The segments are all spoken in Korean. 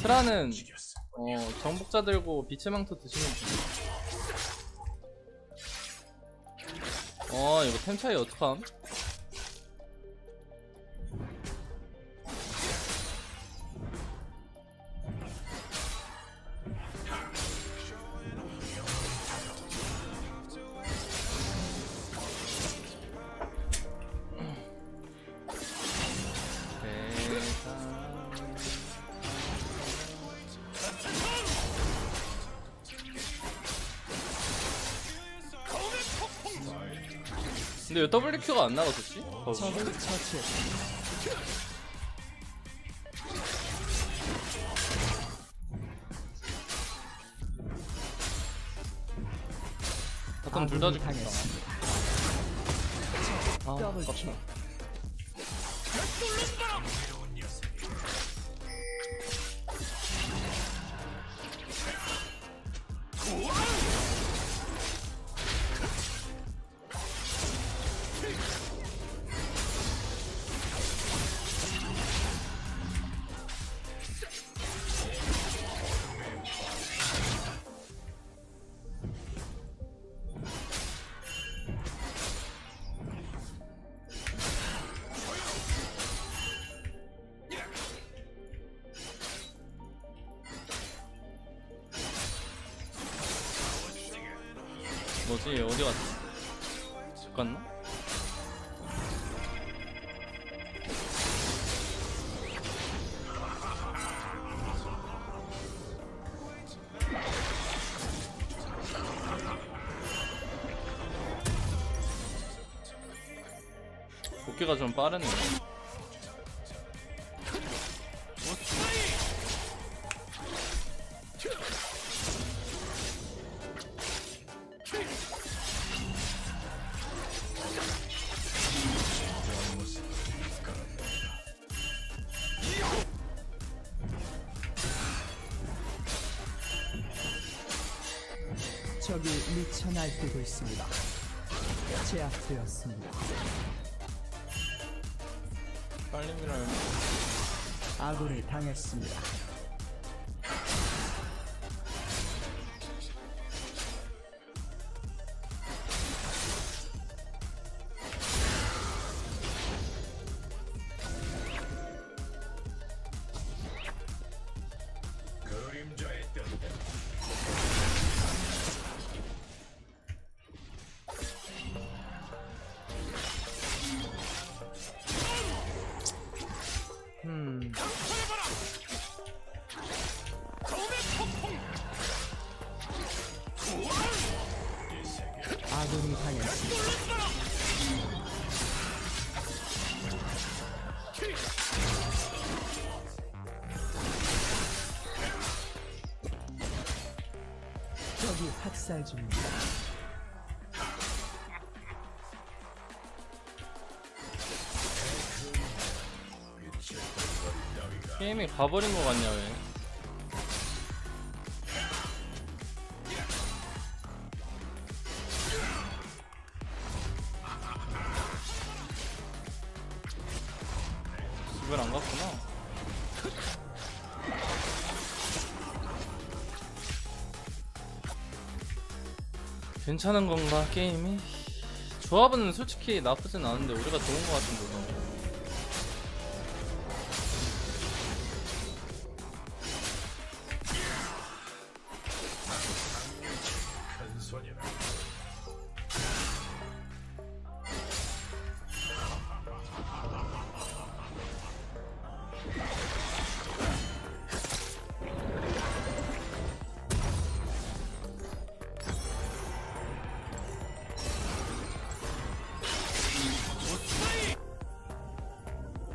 트라는 정복자 들고 빛의 망토 드시면 돼요. 이거 템 차이 어떡함? 근데 왜 WQ가 안 나갔었지? 가끔 둘 다 죽겠다. 아, 깜짝이야. 뭐지? 어디 갔지? 집 갔나? 복귀가 좀 빠르네. 적이 미쳐 날뛰고 있습니다. 제압되었습니다. 빨리 밀어요. 아군이 당했습니다. 아군이 당했습니다. 적이 학살 중입니다. 게임이 가버린 거 같냐 왜? 집을 안 갔구나. 괜찮은 건가 게임이? 조합은 솔직히 나쁘진 않은데 우리가 좋은 것 같은데.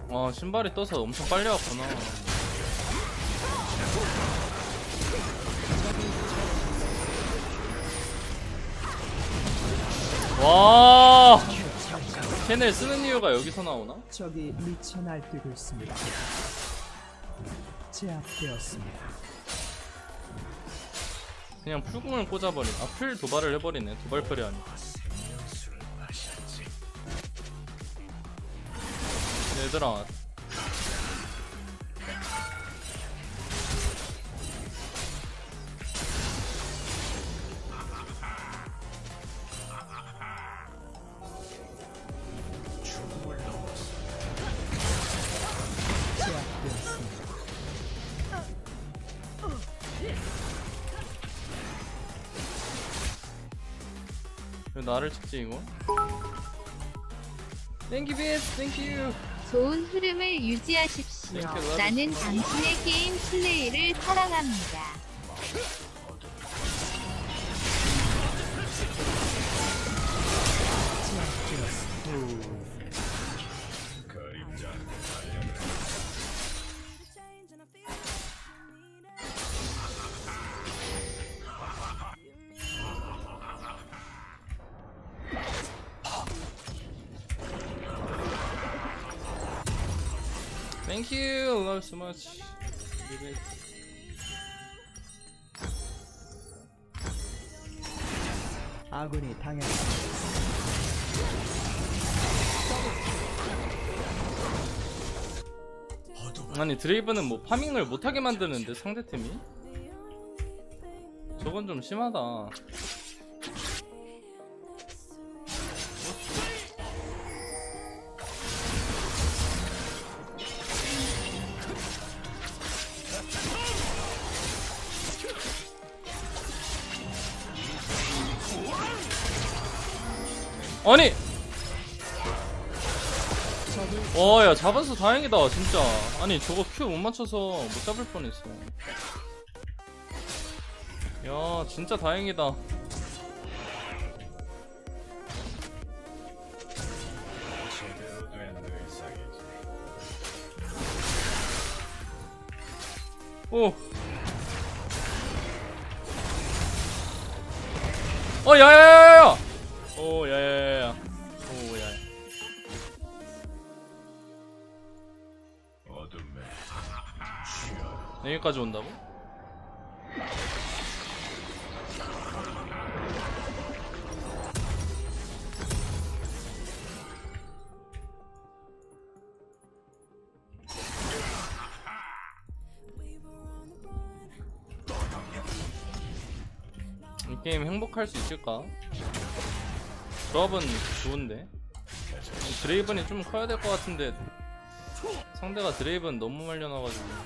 와, 신발이 떠서 엄청 빨리 왔구나. 와, 캔을 쓰는 이유가 여기서 나오나? 저기 미쳐 날뛰고 있습니다. 제압되었습니다. 그냥 풀궁을 꽂아버린, 풀 도발을 해버리네. 도발풀이 아니고. 얘들아, 나를 찍지 이거? 땡큐 비스 땡큐. 좋은 흐름을 유지하십시오. 나는 당신의 게임 플레이를 사랑합니다. Thank you, love so much. 아군이 당했다. 아니 드레이브는 뭐 파밍을 못하게 만드는데 상대팀이? 저건 좀 심하다. 아니! 와, 야, 잡아서 다행이다, 진짜. 아니, 저거 큐 못 맞춰서 못 잡을 뻔했어. 야, 진짜 다행이다. 오. 어, 야야야야야! 오, 야야야야. 오, 야야. 여기까지 온다고? 이 게임 행복할 수 있을까? 조합은 좋은데 드레이븐이 좀 커야 될 것 같은데 상대가 드레이븐 너무 말려놔가지고.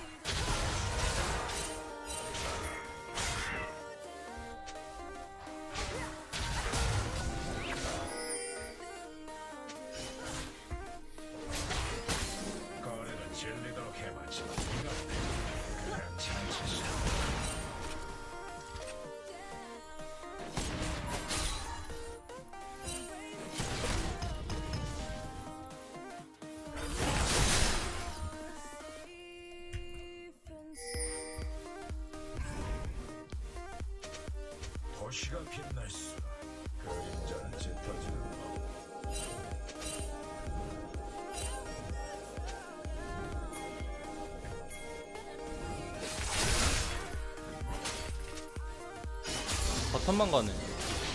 시간 빛날 수 그림자는 짙어지는 마음. 바텀만 가네.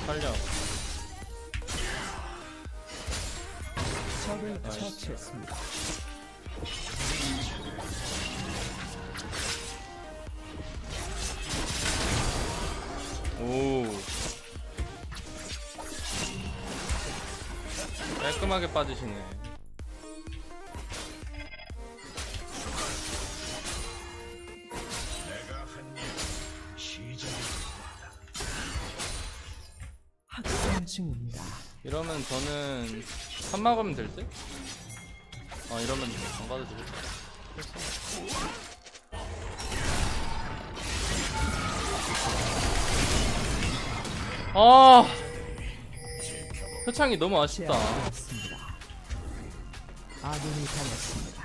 살려. 적을 처치했습니다. 오 깔끔하게 빠지시네. 내가 한 일 시작입니다. 학생 중입니다. 이러면 저는 한 막으면 될 듯? 아 이러면 안 가도 될 듯? 아 표창이 너무 아쉽다. 아군이 당했습니다.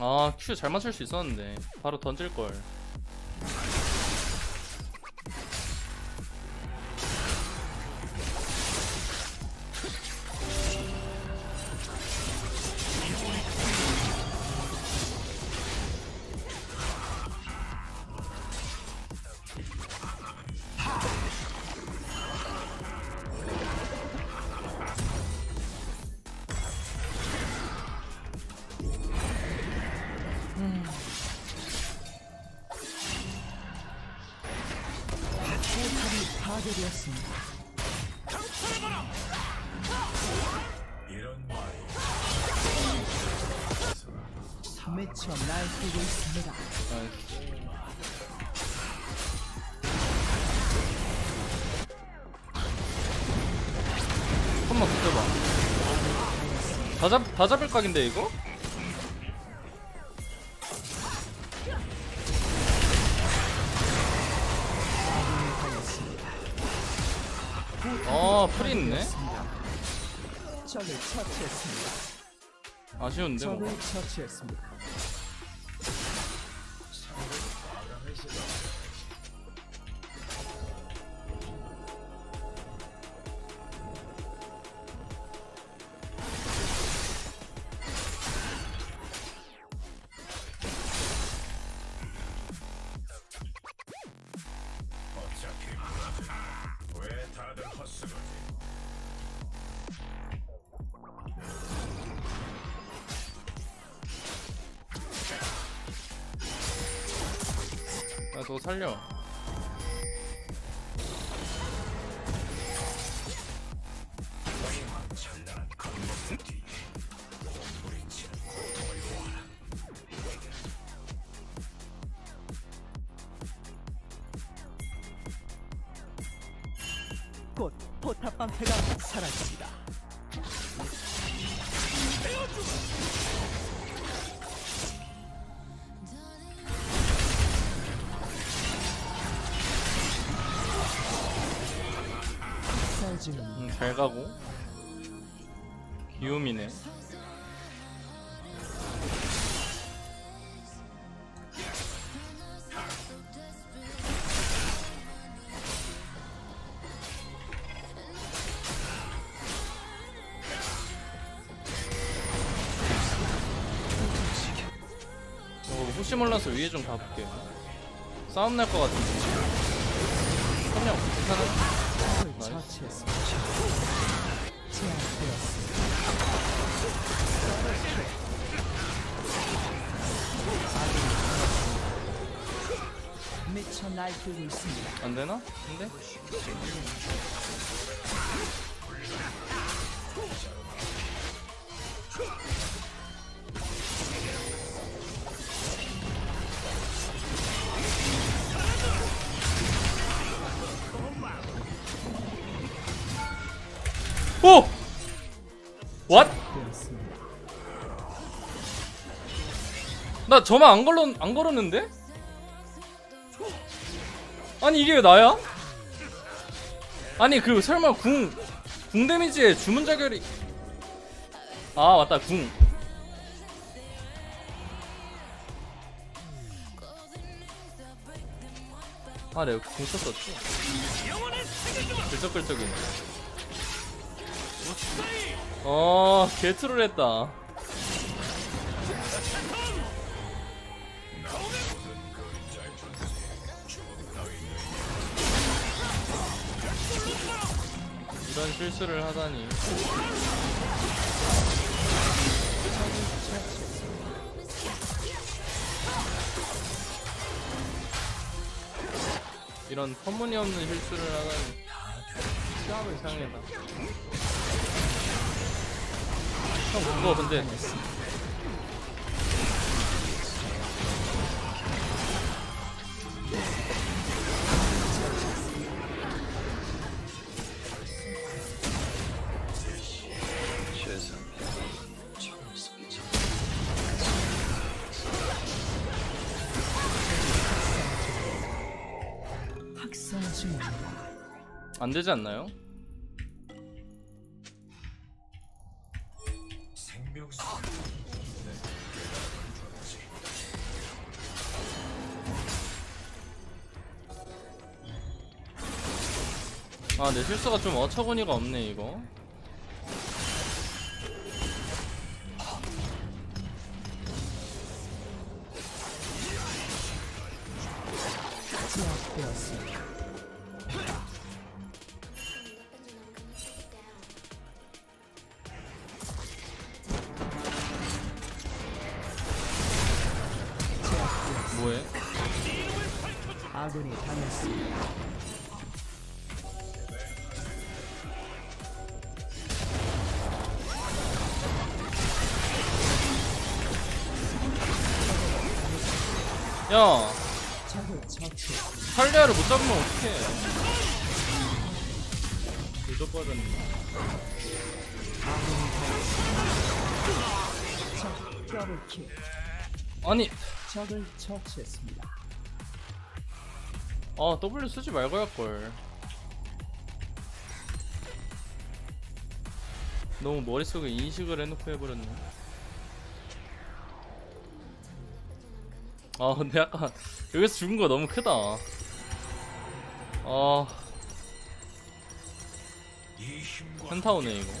아, 큐 잘 맞출 수 있었는데 바로 던질걸. 파괴되었습니다. 이런 말이 미쳐 날뛰고 있습니다. 한번 붙여봐. 다 잡을 각인데 이거? 아, 풀이 있네. 아쉬운데 뭐. 나 너 살려. 곧 포탑 방패가 사라집니다. 잘 가고 귀요미네. 혹시 몰라서 위에 좀 가볼게. 싸움 날 것 같은데. 한명 괜찮아? 미쳐 날뛰고 있습니다. 안 되나? 안 돼? 오! What? 나 저만 안 걸었는데? 아니 이게 왜 나야? 아니 그 설마 궁 데미지에 주문 자결이... 아 맞다 궁. 아 내가 궁 썼었지? 글쩍글쩍이네. 개트롤 했다. 이런 실수를 하다니. 이런 터무니없는 실수를 하다니. 시합을 이상해다. 형 그거 근데 안 되지 않나요? 아, 내 실수가 좀 어처구니가 없네, 이거. 뭐해? 아군이 당했습니다. 야 탈리아를 못 잡으면 어떡해. 도적 빠졌네. 아니 적을 처치했습니다. 아 W 쓰지 말고 할걸. 너무 머릿속에 인식을 해놓고 해버렸네. 아 근데 약간 여기서 죽은거 너무 크다. 아 현타오네 이거.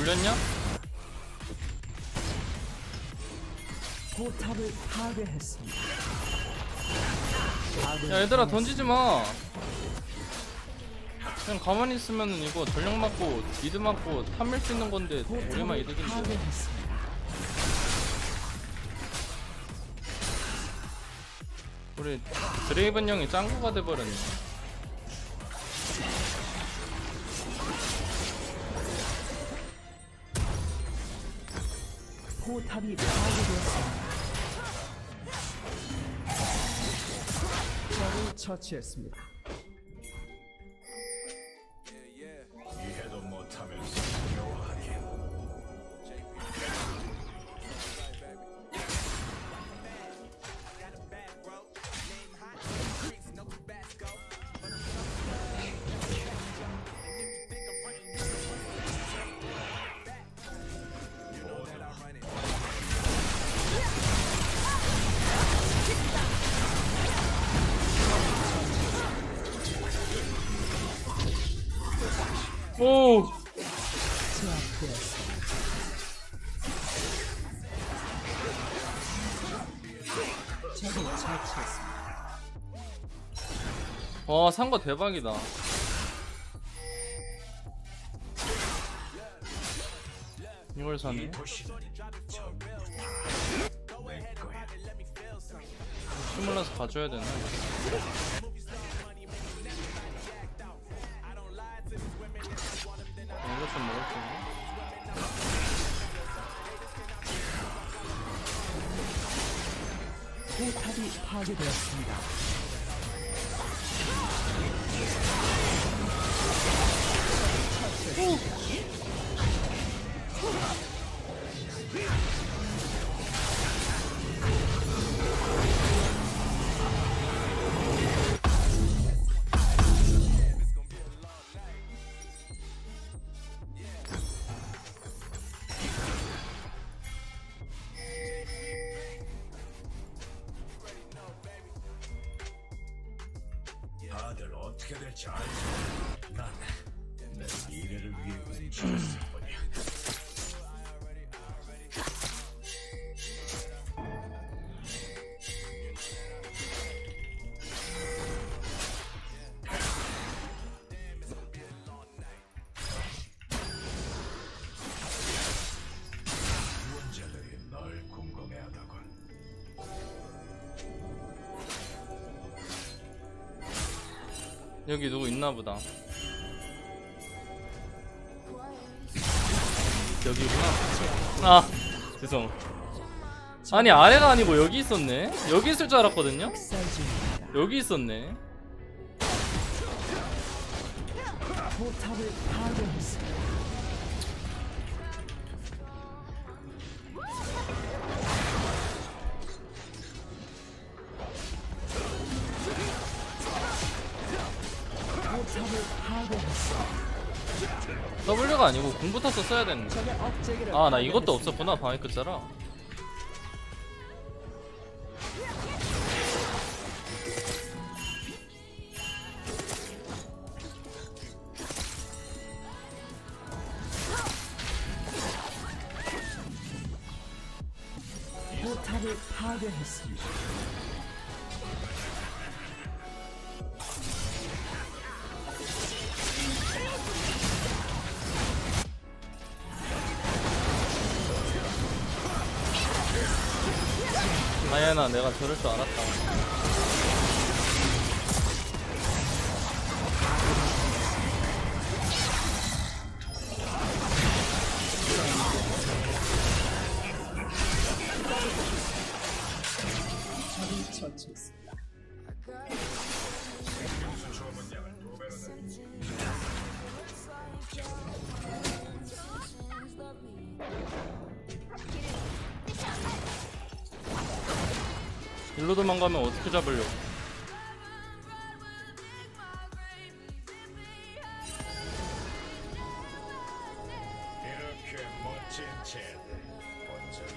물렸냐? 포탑을 파괴했습니다. 야 얘들아 던지지마. 그냥 가만히 있으면 이거 전력 맞고 미드 맞고 탐밀 수 있는 건데 우리만 이득인데. 우리 드레이븐 형이 짱구가 돼버렸네. 포탑이 파괴되었습니다. 저를 처치했습니다. 이해도 못하면서 겨우하게. 오! 와, 산 거 대박이다. 이걸 사네. 스물라서 가져야 되나? 이것 좀 먹을게. 포탑이 파괴되었습니다. 다들 어떻게 될지 알지. 난 내 미래를 위해 움직였을 뿐이야. 원자들이 널 궁금해하다군. 여기 누구 있나보다. 여기구나. 아 죄송. 아니 아래가 아니고 여기 있었네. 여기 있을 줄 알았거든요. 여기 있었네. W가 아니고 공부터 써야 되는데. 아, 나 이것도 없었구나. 방해 끝자라. 포탈을 파괴했습니다. 아야나, 내가 저럴 줄 알았다. 일로 도망가면 어떻게 잡으려고. 이렇게 멋진 쟤들 본 적이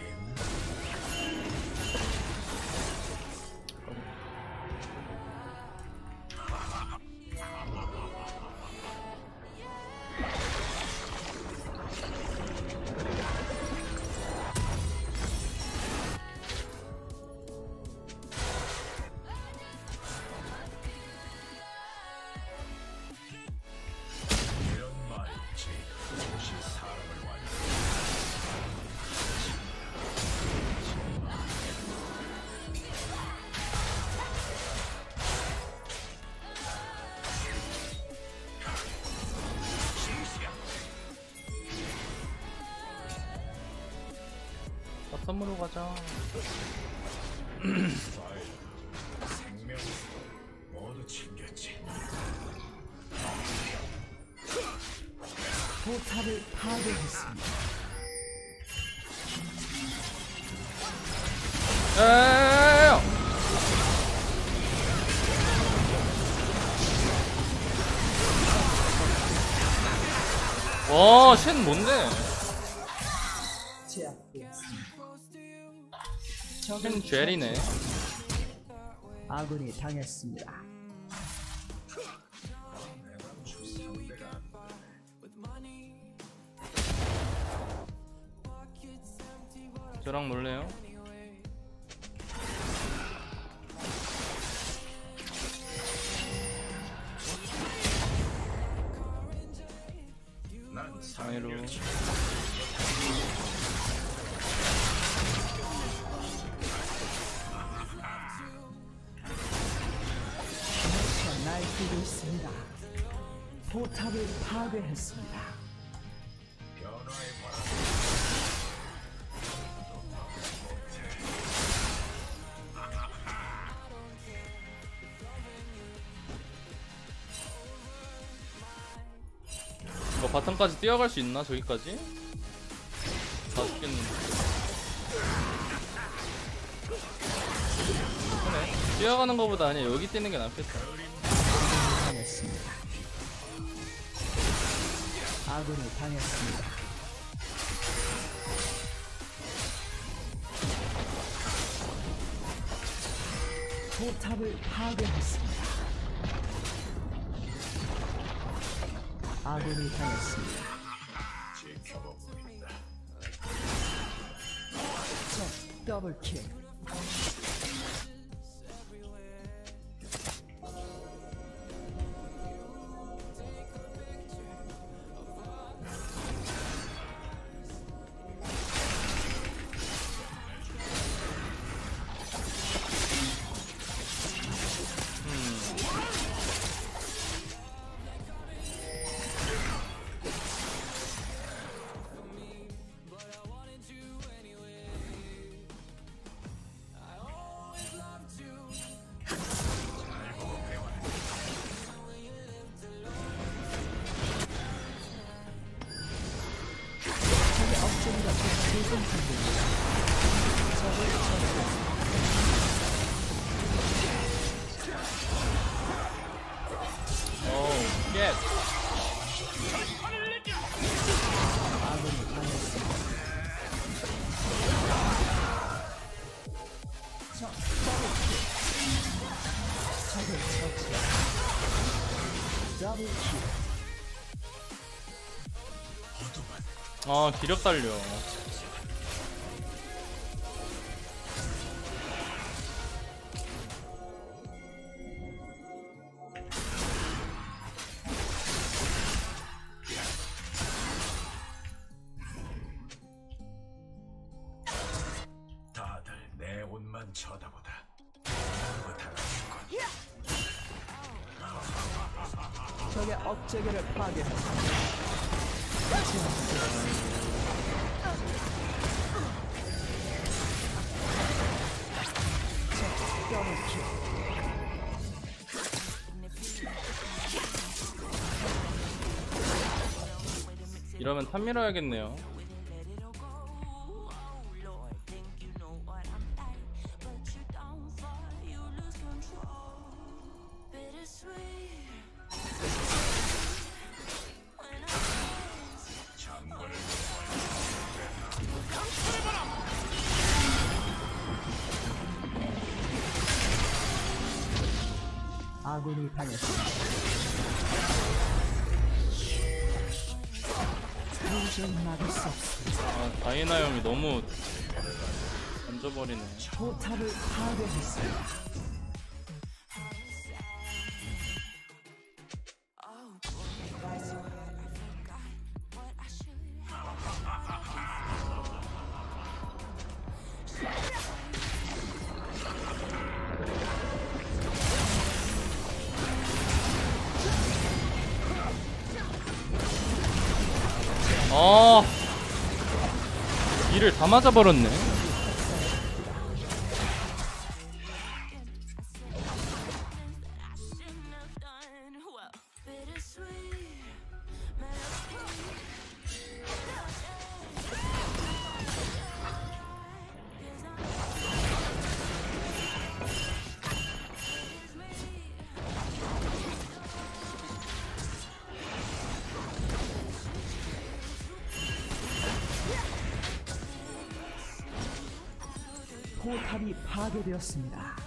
섬으로 가자. 생명 모두 챙겼지. 포탑을 파괴했습니다. 와, 쉔 뭔데? 쉔 죄리네. 아군이 당했습니다. 저랑 놀래요? 난 사회로. 있습니다. 포탑을 파괴했습니다. 이거 바텀까지 뛰어갈 수 있나? 저기까지? 다 죽겠는데. 그래. 뛰어가는 것보다 아니야, 여기 뛰는 게 낫겠다. 아군을 당했습니다. 포탑을 파괴했습니다. 아군을 당했습니다. 첫 더블킬. Double kill. 아 기력 달려. 다들 내 옷만 쳐다보다. 적의 업체계를 파괴한다. 이러면 탑 밀어야겠네요. 아군이 당했습니다. 아, 다이나 형이 너무 던져버리네. 포탑을 파괴했습니다. 이를 다 맞아버렸네. 포탑이 파괴되었습니다.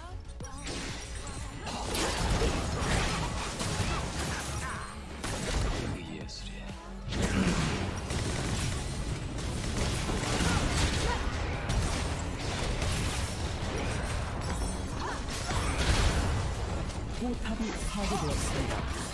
포탑이 파괴되었습니다.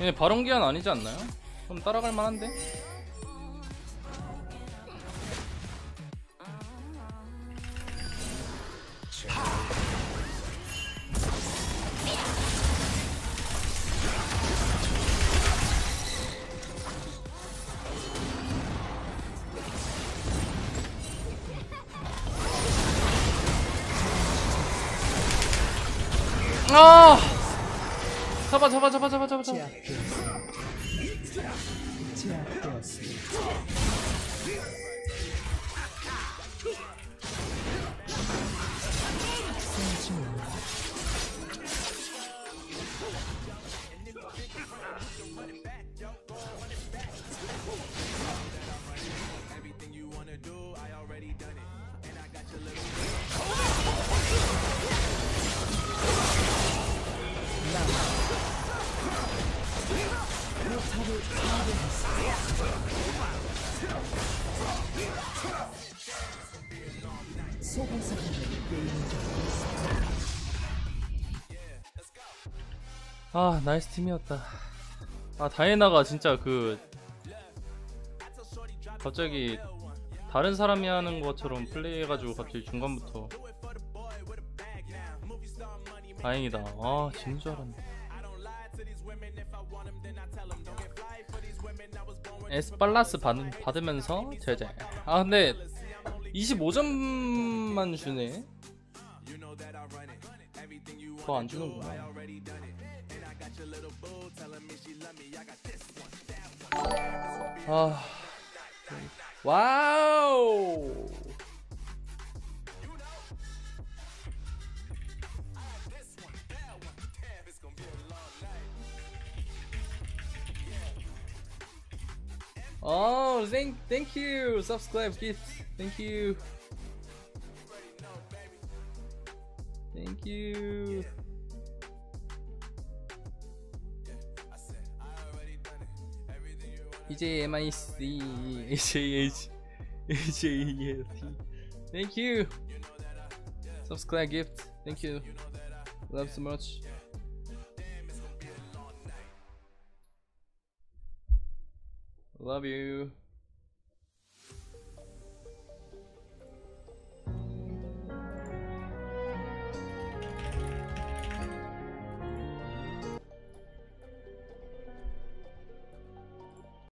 얘네 발언기한 아니지 않나요? 좀 따라갈만한데? 아! 잡아. 아, 나이스 팀이었다. 아, 다이애나가 진짜 갑자기 다른 사람이 하는 것처럼 플레이해가지고 갑자기 중간부터 다행이다. 아, 지는 줄 알았네. 에스팔라스 받으면서 제재. 아 근데 25점만 주네. 더 안 주는구나. 아 와우. Oh, thank you, subscribe gifts. Thank you. Thank you. EJMIC, thank you. Subscribe gift. Thank you. Love so much. Love you.